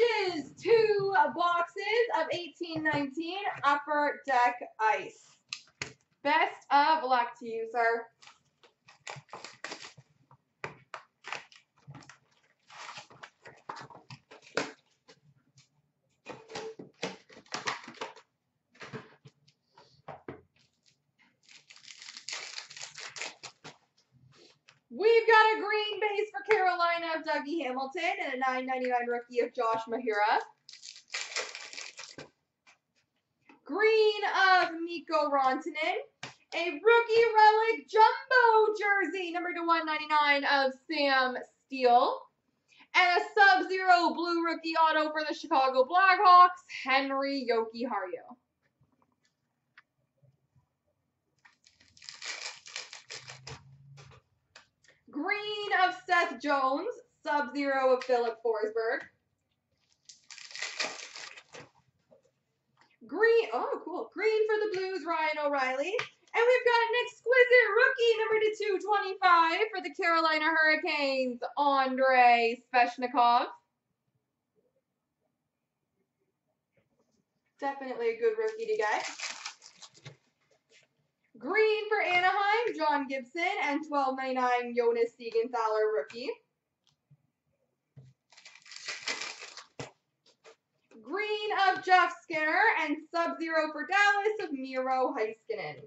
matches, 2 boxes of 18-19 Upper Deck Ice. Best of luck to you, sir. We've got a green base for Carolina of Dougie Hamilton and a $9.99 rookie of Josh Mahura. Green of Mikko Rantanen. A rookie relic jumbo jersey, number /199 of Sam Steele. And a Sub-Zero blue rookie auto for the Chicago Blackhawks, Henry Yokihiro. Green of Seth Jones, Sub-Zero of Philip Forsberg. Green, oh cool, green for the Blues, Ryan O'Reilly. And we've got an exquisite rookie, number /225 for the Carolina Hurricanes, Andrei Sveshnikov. Definitely a good rookie to get. Green for Anaheim, John Gibson, and $12.99 Jonas Siegenthaler rookie. Green of Jeff Skinner, and Sub-Zero for Dallas of Miro Heiskinen.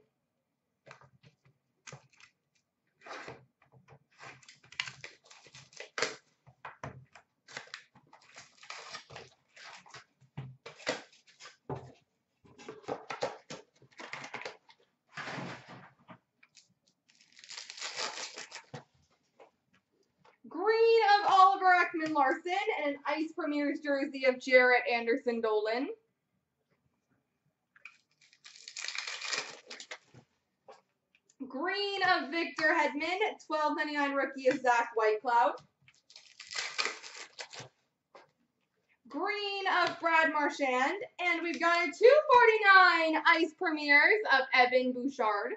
Larson and an Ice Premier's jersey of Jarrett Anderson Dolan. Green of Victor Hedman, $12.99 rookie of Zach Whitecloud. Green of Brad Marchand, and we've got a $2.49 Ice Premier's of Evan Bouchard.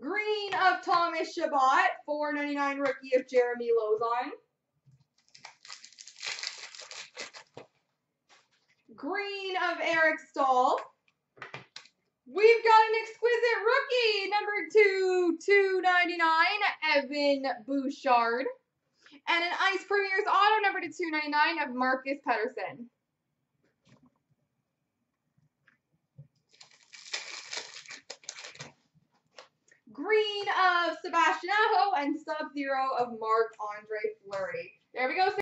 Green of Thomas Chabot, $4.99 rookie of Jeremy Lozon. Green of Eric Staal. We've got an exquisite rookie, number /299, Evan Bouchard. And an Ice Premier's auto, number /299 of Marcus Pettersson. Green of Sebastian Aho and Sub-Zero of Marc-Andre Fleury. There we go.